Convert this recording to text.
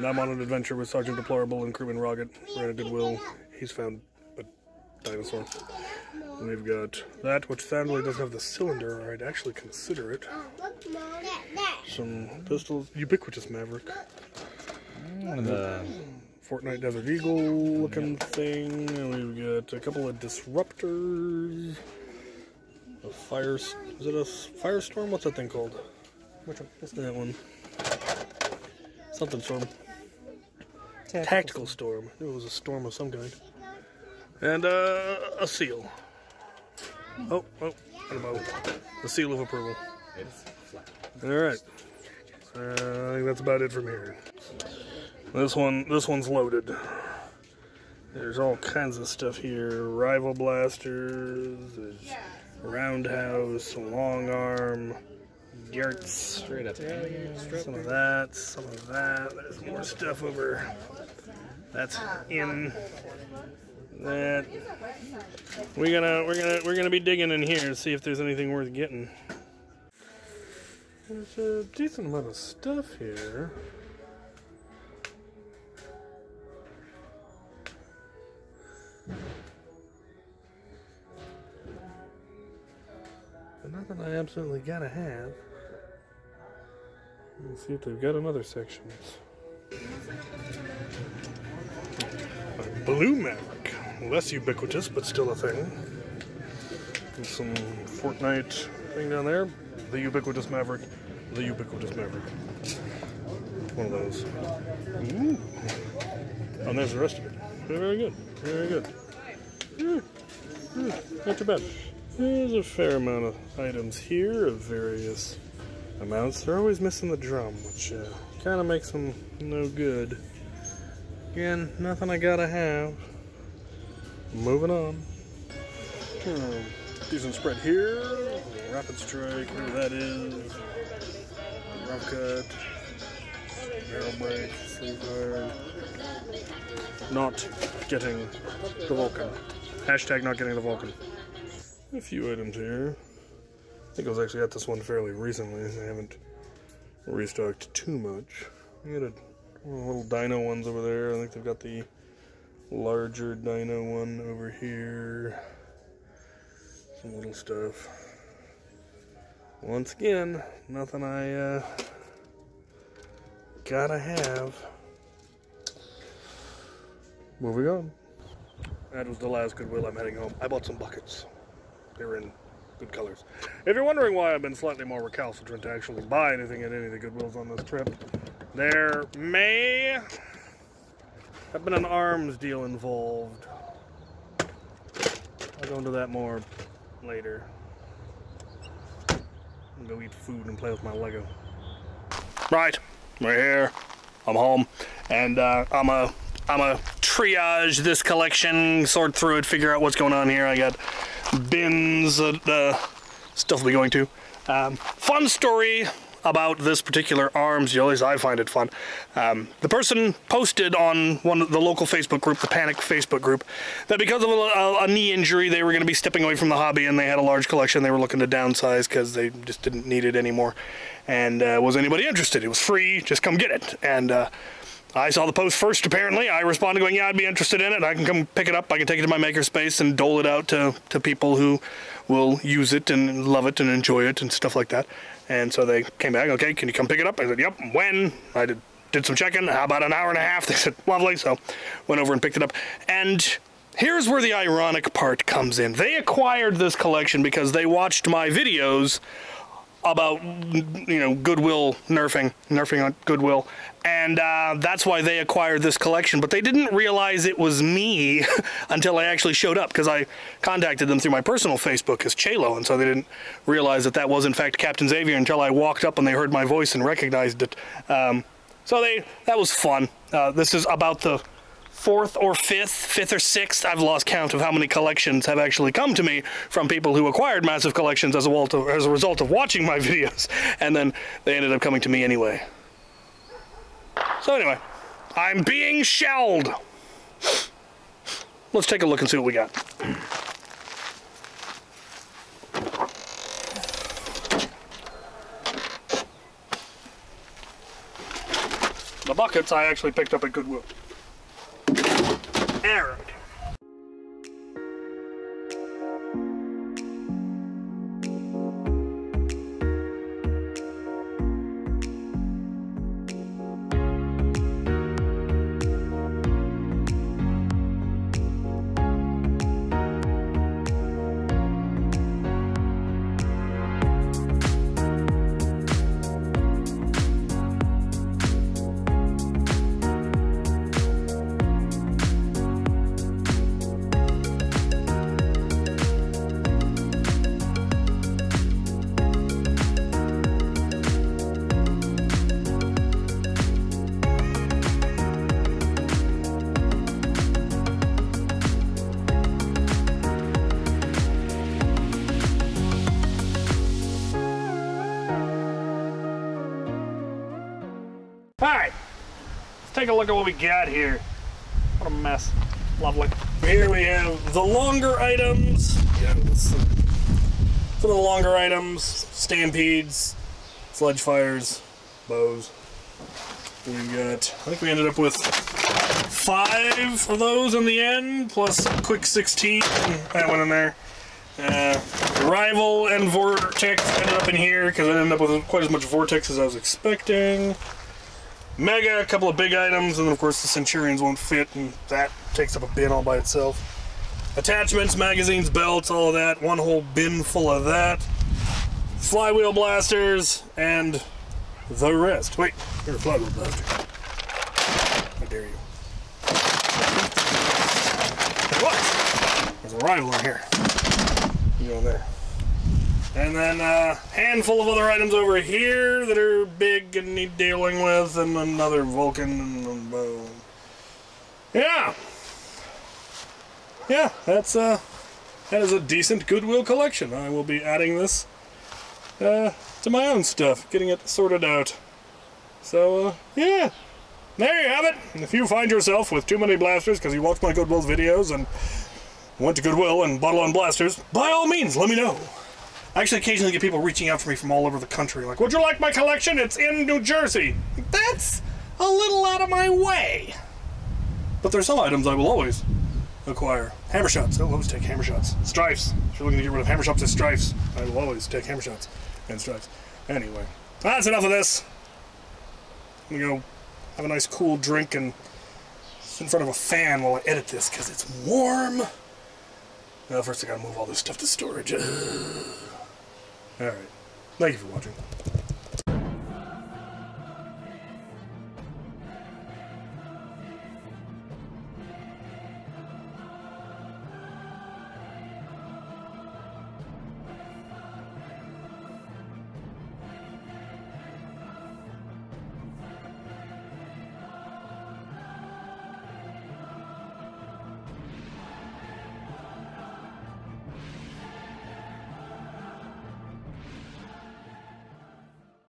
And I'm on an adventure with Sergeant Deplorable and Crewman Rocket. We're at a Goodwill. He's found a dinosaur. And we've got that, which sadly doesn't have the cylinder, or I'd actually consider it. Some pistols. Ubiquitous Maverick. And the Fortnite Desert Eagle looking thing. And we've got a couple of disruptors. A fire... Is it a firestorm? What's that thing called? Which one? That one. Something storm. Tactical storm. It was a storm of some kind. And a seal. Oh, and a bow. The seal of approval. Alright. I think that's about it from here. This one's loaded. There's all kinds of stuff here. Rival blasters, there's roundhouse, long arm, yurts, some of that, there's more stuff over, that's in that. We're gonna be digging in here to see if there's anything worth getting. There's a decent amount of stuff here. Nothing I absolutely gotta have. Let's see if they've got another section. Blue Maverick. Less ubiquitous, but still a thing. There's some Fortnite thing down there. The ubiquitous Maverick. The ubiquitous Maverick. One of those. Ooh. And there's the rest of it. Very good. Very good. Yeah. Yeah. Not too bad. There's a fair amount of items here of various amounts. They're always missing the drum, which kind of makes them no good. Again, nothing I gotta have. Moving on. Decent spread here. Rapid strike, whatever that is. Rough cut. Barrel break. Sleeve guard. Not getting the Vulcan. Hashtag not getting the Vulcan. A few items here. I think I was actually at this one fairly recently. I haven't restocked too much. You got little dino ones over there. I think they've got the larger dino one over here. Some little stuff. Once again, nothing I gotta have. Moving on. That was the last Goodwill. I'm heading home. I bought some buckets. They're in good colors. If you're wondering why I've been slightly more recalcitrant to actually buy anything at any of the Goodwills on this trip, there may have been an arms deal involved. I'll go into that more later. I'm gonna go eat food and play with my Lego. Right, we're here. I'm home, and I'm a triage this collection, sort through it, figure out what's going on here. I got bins that stuff will be going to. Fun story about this particular arms deal, at least I find it fun. The person posted on one of the local Facebook group, the Panic Facebook group, that because of a knee injury, they were going to be stepping away from the hobby, and they had a large collection. They were looking to downsize because they just didn't need it anymore. And was anybody interested? It was free. Just come get it. And I saw the post first, apparently. I responded going, yeah, I'd be interested in it. I can come pick it up. I can take it to my MakerSpace and dole it out to people who will use it and love it and enjoy it and stuff like that. And so they came back, okay, can you come pick it up? I said, yep, when? I did some checking. How about an hour and a half? They said, lovely. So went over and picked it up. And here's where the ironic part comes in. They acquired this collection because they watched my videos about, you know, Goodwill nerfing on Goodwill, and that's why they acquired this collection. But they didn't realize it was me until I actually showed up, because I contacted them through my personal Facebook as Chaylo, and so they didn't realize that that was in fact Captain Xavier until I walked up and they heard my voice and recognized it. So that was fun. This is about the fourth or fifth or sixth, I've lost count of how many collections have actually come to me from people who acquired massive collections as a result of watching my videos, and then they ended up coming to me anyway. So anyway, I'm being shelled. Let's take a look and see what we got. buckets I actually picked up at Goodwill. Error. Take a look at what we got here. What a mess. Lovely. Here we have the longer items. Yeah, some of the longer items. Stampedes, sledge fires, bows. We got, I think we ended up with 5 of those in the end, plus a quick 16. That went in there. Rival and Vortex ended up in here because I didn't end up with quite as much Vortex as I was expecting. Mega, a couple of big items, and then of course the Centurions won't fit, and that takes up a bin all by itself. Attachments, magazines, belts, all of that, one whole bin full of that. Flywheel blasters, and the rest. Wait, you're a flywheel blaster. How dare you. What? There's a rival in here. You go there. And then a handful of other items over here that are big and need dealing with, and another Vulcan and bow. Yeah. Yeah, that's that is a decent Goodwill collection. I will be adding this to my own stuff, getting it sorted out. So, yeah. There you have it. If you find yourself with too many blasters because you watch my Goodwill videos and went to Goodwill and bought on blasters, by all means, let me know. I actually occasionally get people reaching out for me from all over the country, like, would you like my collection? It's in New Jersey. That's a little out of my way. But there's some items I will always acquire. Hammer shots. I will always take hammer shots. Stripes. If you're looking to get rid of hammer shots and stripes, I will always take hammer shots and stripes. Anyway, that's enough of this. I'm going to go have a nice cool drink and sit in front of a fan while I edit this because it's warm. Well, first I got to move all this stuff to storage. Alright, thank you for watching.